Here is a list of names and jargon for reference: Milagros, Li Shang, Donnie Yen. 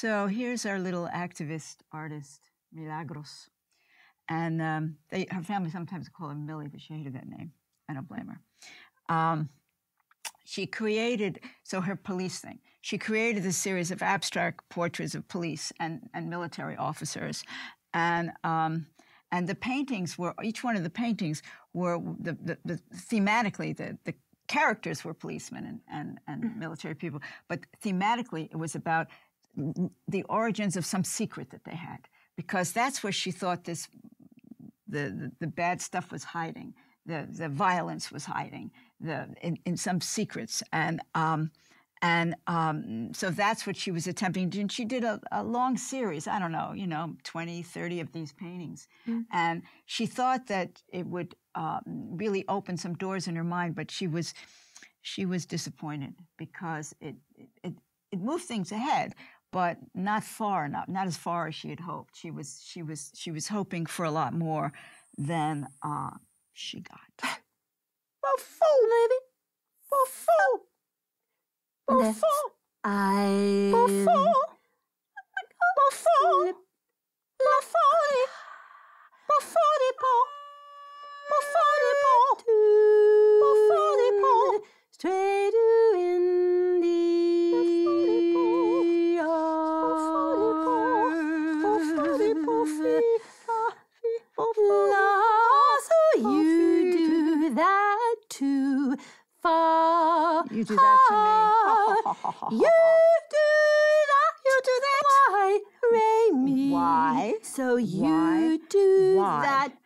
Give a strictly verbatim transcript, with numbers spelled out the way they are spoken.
So here's our little activist artist, Milagros. And um, they, her family sometimes call her Millie, but she hated that name. I don't blame her. Um, she created, so her police thing, she created a series of abstract portraits of police and, and military officers. And, um, and the paintings were, each one of the paintings were, the, the, the, thematically, the, the characters were policemen and, and, and mm-hmm. military people, but thematically it was about the origins of some secret that they had, because that's where she thought this, the, the, the bad stuff was hiding, the, the violence was hiding the, in, in some secrets. And, um, and um, so that's what she was attempting to do. And she did a, a long series, I don't know, you know, twenty, thirty of these paintings. Mm-hmm. And she thought that it would um, really open some doors in her mind, but she was, she was disappointed because it, it, it moved things ahead, but not far enough, not as far as she had hoped. She was, she was, she was hoping for a lot more than uh, she got. Well, fool, baby. Well, fool. Well, fool. I. Well, fool. Well, fool. Well, forty. Well, forty, Paul. Well, forty, Paul. Well, forty, Paul. Straight to India. Oh, so you do that too far. You do that to me. You do that. You do that. Why, Raimi? Why? So you Why? do Why? that